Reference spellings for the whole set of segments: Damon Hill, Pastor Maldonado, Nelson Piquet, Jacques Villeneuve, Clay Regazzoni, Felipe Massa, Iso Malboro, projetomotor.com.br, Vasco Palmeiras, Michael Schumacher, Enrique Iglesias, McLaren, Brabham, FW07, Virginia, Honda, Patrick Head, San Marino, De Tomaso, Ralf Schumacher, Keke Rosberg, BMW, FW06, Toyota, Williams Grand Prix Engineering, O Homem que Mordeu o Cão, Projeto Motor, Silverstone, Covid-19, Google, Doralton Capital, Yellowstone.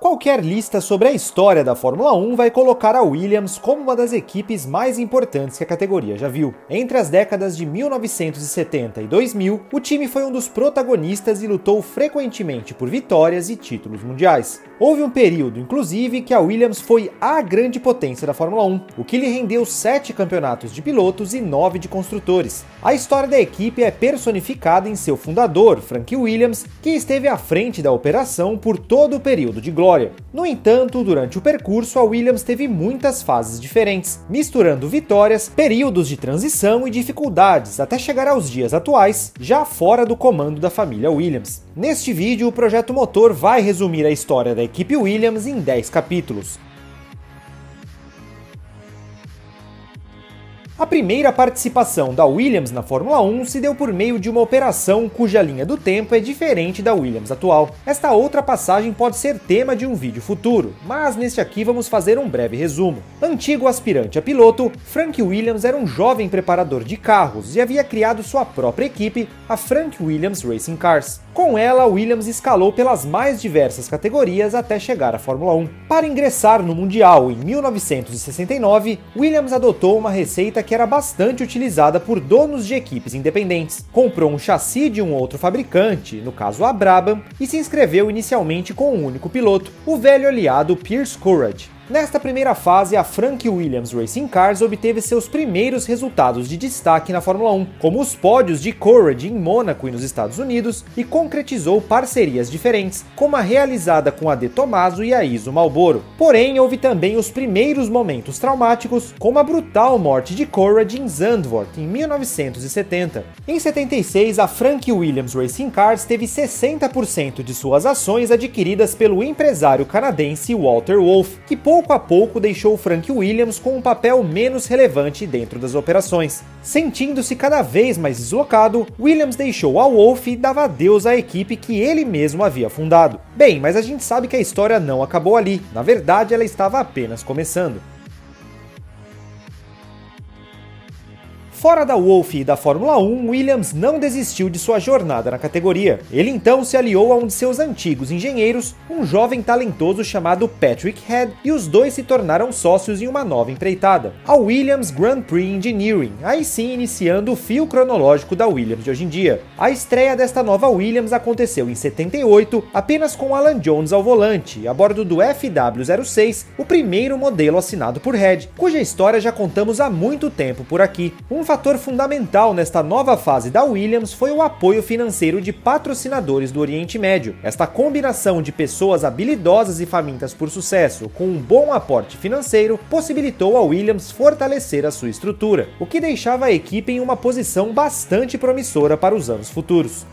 Qualquer lista sobre a história da Fórmula 1 vai colocar a Williams como uma das equipes mais importantes que a categoria já viu. Entre as décadas de 1970 e 2000, o time foi um dos protagonistas e lutou frequentemente por vitórias e títulos mundiais. Houve um período, inclusive, que a Williams foi a grande potência da Fórmula 1, o que lhe rendeu 7 campeonatos de pilotos e 9 de construtores. A história da equipe é personificada em seu fundador, Frank Williams, que esteve à frente da operação por todo o período de glória. No entanto, durante o percurso, a Williams teve muitas fases diferentes, misturando vitórias, períodos de transição e dificuldades, até chegar aos dias atuais, já fora do comando da família Williams. Neste vídeo, o Projeto Motor vai resumir a história da equipe Williams em 10 capítulos. A primeira participação da Williams na Fórmula 1 se deu por meio de uma operação cuja linha do tempo é diferente da Williams atual. Esta outra passagem pode ser tema de um vídeo futuro, mas neste aqui vamos fazer um breve resumo. Antigo aspirante a piloto, Frank Williams era um jovem preparador de carros e havia criado sua própria equipe, a Frank Williams Racing Cars. Com ela, Williams escalou pelas mais diversas categorias até chegar à Fórmula 1. Para ingressar no Mundial em 1969, Williams adotou uma receita que era bastante utilizada por donos de equipes independentes. Comprou um chassi de um outro fabricante, no caso a Brabham, e se inscreveu inicialmente com um único piloto, o velho aliado Piers Courage. Nesta primeira fase, a Frank Williams Racing Cars obteve seus primeiros resultados de destaque na Fórmula 1, como os pódios de Courage em Mônaco e nos Estados Unidos, e concretizou parcerias diferentes, como a realizada com a De Tomaso e a Iso Malboro. Porém, houve também os primeiros momentos traumáticos, como a brutal morte de Courage em Zandvoort, em 1970. Em 76, a Frank Williams Racing Cars teve 60% de suas ações adquiridas pelo empresário canadense Walter Wolf, que pouco a pouco deixou Frank Williams com um papel menos relevante dentro das operações. Sentindo-se cada vez mais deslocado, Williams deixou a Wolf e dava adeus à equipe que ele mesmo havia fundado. Bem, mas a gente sabe que a história não acabou ali, na verdade ela estava apenas começando. Fora da Wolf e da Fórmula 1, Williams não desistiu de sua jornada na categoria. Ele então se aliou a um de seus antigos engenheiros, um jovem talentoso chamado Patrick Head, e os dois se tornaram sócios em uma nova empreitada, a Williams Grand Prix Engineering, aí sim iniciando o fio cronológico da Williams de hoje em dia. A estreia desta nova Williams aconteceu em 78, apenas com Alan Jones ao volante, a bordo do FW06, o primeiro modelo assinado por Head, cuja história já contamos há muito tempo por aqui. Um fator fundamental nesta nova fase da Williams foi o apoio financeiro de patrocinadores do Oriente Médio. Esta combinação de pessoas habilidosas e famintas por sucesso, com um bom aporte financeiro, possibilitou a Williams fortalecer a sua estrutura, o que deixava a equipe em uma posição bastante promissora para os anos futuros.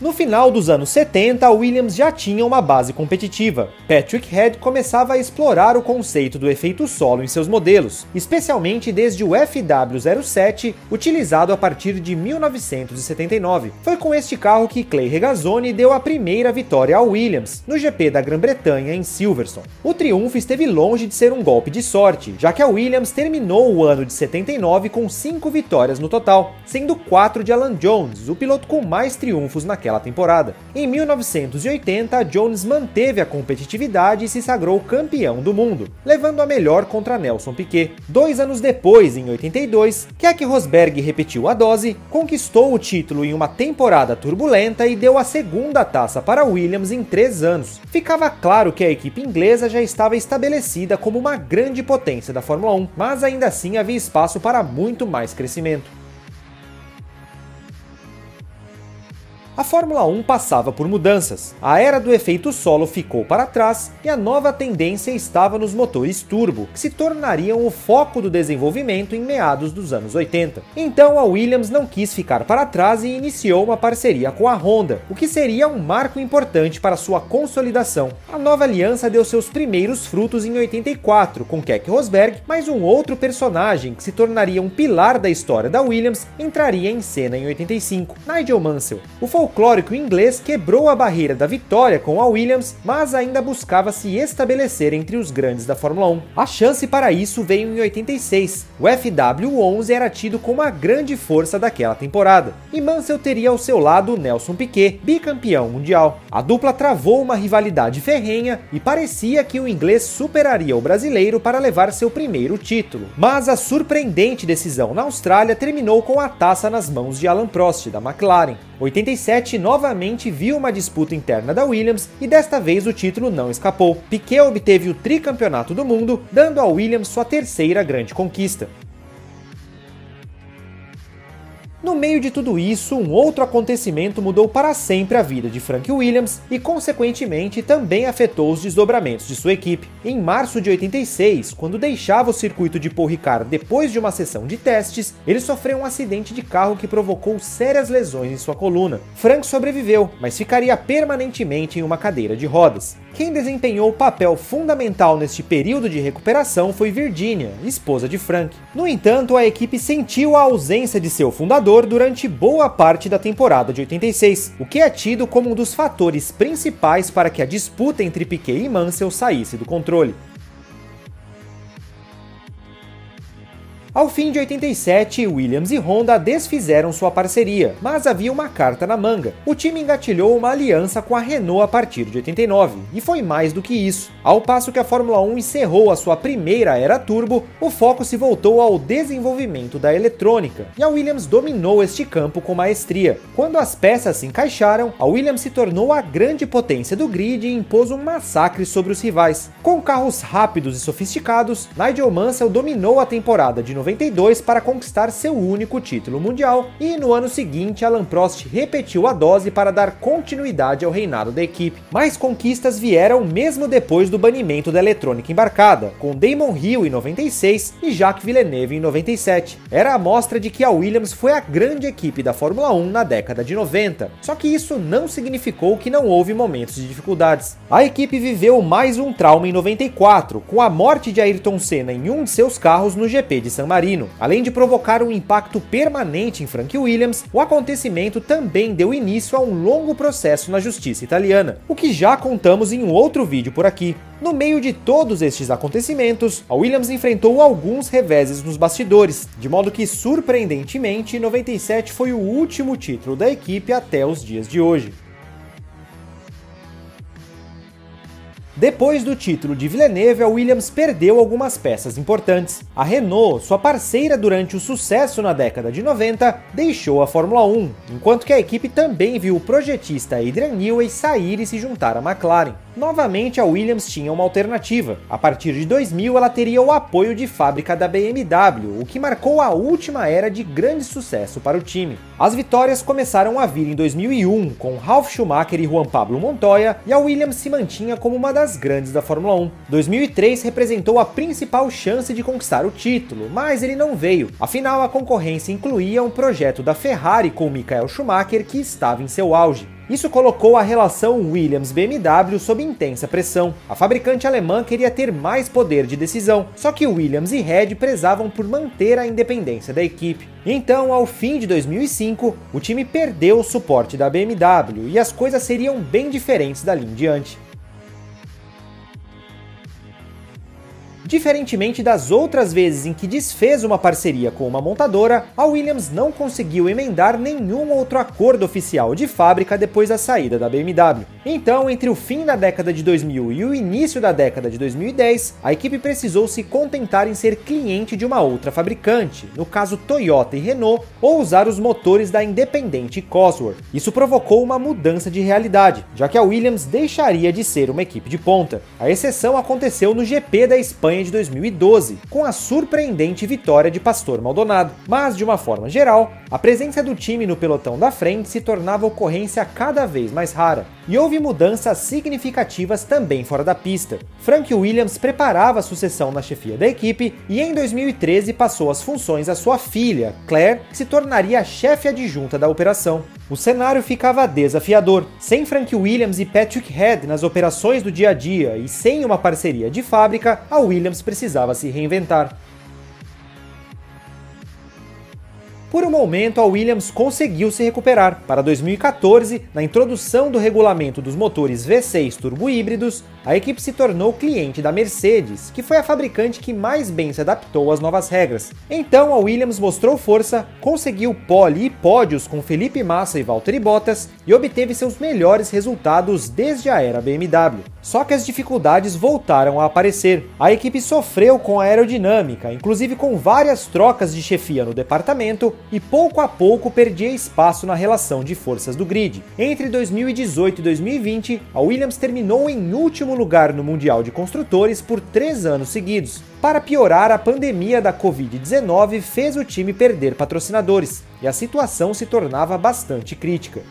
No final dos anos 70, a Williams já tinha uma base competitiva. Patrick Head começava a explorar o conceito do efeito solo em seus modelos, especialmente desde o FW07, utilizado a partir de 1979. Foi com este carro que Clay Regazzoni deu a primeira vitória ao Williams, no GP da Grã-Bretanha em Silverstone. O triunfo esteve longe de ser um golpe de sorte, já que a Williams terminou o ano de 79 com 5 vitórias no total, sendo 4 de Alan Jones, o piloto com mais triunfos naquela temporada. Em 1980, Jones manteve a competitividade e se sagrou campeão do mundo, levando a melhor contra Nelson Piquet. 2 anos depois, em 82, Keke Rosberg repetiu a dose, conquistou o título em uma temporada turbulenta e deu a segunda taça para Williams em 3 anos. Ficava claro que a equipe inglesa já estava estabelecida como uma grande potência da Fórmula 1, mas ainda assim havia espaço para muito mais crescimento. A Fórmula 1 passava por mudanças, a era do efeito solo ficou para trás e a nova tendência estava nos motores turbo, que se tornariam o foco do desenvolvimento em meados dos anos 80. Então a Williams não quis ficar para trás e iniciou uma parceria com a Honda, o que seria um marco importante para sua consolidação. A nova aliança deu seus primeiros frutos em 84, com Keke Rosberg, mas um outro personagem que se tornaria um pilar da história da Williams entraria em cena em 85, Nigel Mansell. O folclórico inglês quebrou a barreira da vitória com a Williams, mas ainda buscava se estabelecer entre os grandes da Fórmula 1. A chance para isso veio em 86. O FW11 era tido como a grande força daquela temporada, e Mansell teria ao seu lado Nelson Piquet, bicampeão mundial. A dupla travou uma rivalidade ferrenha e parecia que o inglês superaria o brasileiro para levar seu primeiro título. Mas a surpreendente decisão na Austrália terminou com a taça nas mãos de Alain Prost, da McLaren. 87 novamente viu uma disputa interna da Williams e desta vez o título não escapou. Piquet obteve o tricampeonato do mundo, dando à Williams sua terceira grande conquista. No meio de tudo isso, um outro acontecimento mudou para sempre a vida de Frank Williams e, consequentemente, também afetou os desdobramentos de sua equipe. Em março de 86, quando deixava o circuito de Paul Ricard depois de uma sessão de testes, ele sofreu um acidente de carro que provocou sérias lesões em sua coluna. Frank sobreviveu, mas ficaria permanentemente em uma cadeira de rodas. Quem desempenhou o papel fundamental neste período de recuperação foi Virginia, esposa de Frank. No entanto, a equipe sentiu a ausência de seu fundador durante boa parte da temporada de 86, o que é tido como um dos fatores principais para que a disputa entre Piquet e Mansell saísse do controle. Ao fim de 87, Williams e Honda desfizeram sua parceria, mas havia uma carta na manga. O time engatilhou uma aliança com a Renault a partir de 89, e foi mais do que isso. Ao passo que a Fórmula 1 encerrou a sua primeira era turbo, o foco se voltou ao desenvolvimento da eletrônica, e a Williams dominou este campo com maestria. Quando as peças se encaixaram, a Williams se tornou a grande potência do grid e impôs um massacre sobre os rivais. Com carros rápidos e sofisticados, Nigel Mansell dominou a temporada de 92 para conquistar seu único título mundial, e no ano seguinte Alain Prost repetiu a dose para dar continuidade ao reinado da equipe. Mais conquistas vieram mesmo depois do banimento da eletrônica embarcada, com Damon Hill em 96 e Jacques Villeneuve em 97. Era a mostra de que a Williams foi a grande equipe da Fórmula 1 na década de 90, só que isso não significou que não houve momentos de dificuldades. A equipe viveu mais um trauma em 94, com a morte de Ayrton Senna em um de seus carros no GP de San Marino. Além de provocar um impacto permanente em Frank Williams, o acontecimento também deu início a um longo processo na justiça italiana, o que já contamos em um outro vídeo por aqui. No meio de todos estes acontecimentos, a Williams enfrentou alguns reveses nos bastidores, de modo que, surpreendentemente, 97 foi o último título da equipe até os dias de hoje. Depois do título de Villeneuve, a Williams perdeu algumas peças importantes. A Renault, sua parceira durante o sucesso na década de 90, deixou a Fórmula 1, enquanto que a equipe também viu o projetista Adrian Newey sair e se juntar à McLaren. Novamente, a Williams tinha uma alternativa. A partir de 2000, ela teria o apoio de fábrica da BMW, o que marcou a última era de grande sucesso para o time. As vitórias começaram a vir em 2001, com Ralf Schumacher e Juan Pablo Montoya, e a Williams se mantinha como uma das grandes da Fórmula 1. 2003 representou a principal chance de conquistar o título, mas ele não veio. Afinal, a concorrência incluía um projeto da Ferrari com Michael Schumacher que estava em seu auge. Isso colocou a relação Williams-BMW sob intensa pressão. A fabricante alemã queria ter mais poder de decisão, só que Williams e Head prezavam por manter a independência da equipe. Então, ao fim de 2005, o time perdeu o suporte da BMW e as coisas seriam bem diferentes dali em diante. Diferentemente das outras vezes em que desfez uma parceria com uma montadora, a Williams não conseguiu emendar nenhum outro acordo oficial de fábrica depois da saída da BMW. Então, entre o fim da década de 2000 e o início da década de 2010, a equipe precisou se contentar em ser cliente de uma outra fabricante, no caso Toyota e Renault, ou usar os motores da independente Cosworth. Isso provocou uma mudança de realidade, já que a Williams deixaria de ser uma equipe de ponta. A exceção aconteceu no GP da Espanha de 2012, com a surpreendente vitória de Pastor Maldonado. Mas, de uma forma geral, a presença do time no pelotão da frente se tornava ocorrência cada vez mais rara. E houve mudanças significativas também fora da pista. Frank Williams preparava a sucessão na chefia da equipe e, em 2013, passou as funções à sua filha, Claire, que se tornaria a chefe adjunta da operação. O cenário ficava desafiador. Sem Frank Williams e Patrick Head nas operações do dia a dia e sem uma parceria de fábrica, a Williams precisava se reinventar. Por um momento, a Williams conseguiu se recuperar. Para 2014, na introdução do regulamento dos motores V6 turbo-híbridos, a equipe se tornou cliente da Mercedes, que foi a fabricante que mais bem se adaptou às novas regras. Então, a Williams mostrou força, conseguiu pole e pódios com Felipe Massa e Valtteri Bottas e obteve seus melhores resultados desde a era BMW. Só que as dificuldades voltaram a aparecer. A equipe sofreu com a aerodinâmica, inclusive com várias trocas de chefia no departamento, e pouco a pouco perdia espaço na relação de forças do grid. Entre 2018 e 2020, a Williams terminou em último lugar no Mundial de Construtores por 3 anos seguidos. Para piorar, a pandemia da Covid-19 fez o time perder patrocinadores, e a situação se tornava bastante crítica.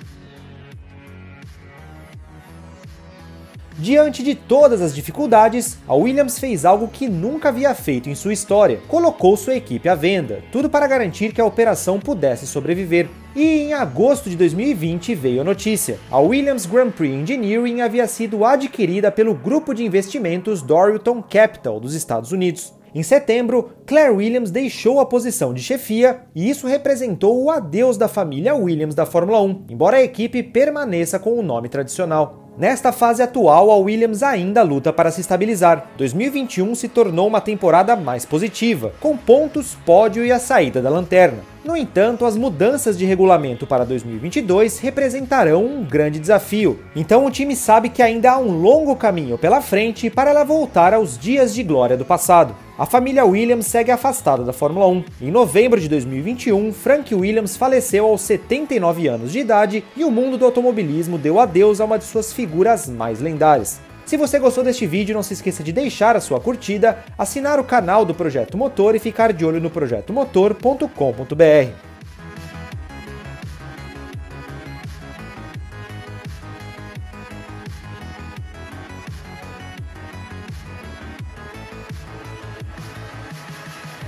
Diante de todas as dificuldades, a Williams fez algo que nunca havia feito em sua história. Colocou sua equipe à venda, tudo para garantir que a operação pudesse sobreviver. E em agosto de 2020 veio a notícia. A Williams Grand Prix Engineering havia sido adquirida pelo grupo de investimentos Doralton Capital dos Estados Unidos. Em setembro, Claire Williams deixou a posição de chefia e isso representou o adeus da família Williams da Fórmula 1, embora a equipe permaneça com o nome tradicional. Nesta fase atual, a Williams ainda luta para se estabilizar. 2021 se tornou uma temporada mais positiva, com pontos, pódio e a saída da lanterna. No entanto, as mudanças de regulamento para 2022 representarão um grande desafio. Então o time sabe que ainda há um longo caminho pela frente para ela voltar aos dias de glória do passado. A família Williams segue afastada da Fórmula 1. Em novembro de 2021, Frank Williams faleceu aos 79 anos de idade e o mundo do automobilismo deu adeus a uma de suas figuras mais lendárias. Se você gostou deste vídeo, não se esqueça de deixar a sua curtida, assinar o canal do Projeto Motor e ficar de olho no projetomotor.com.br.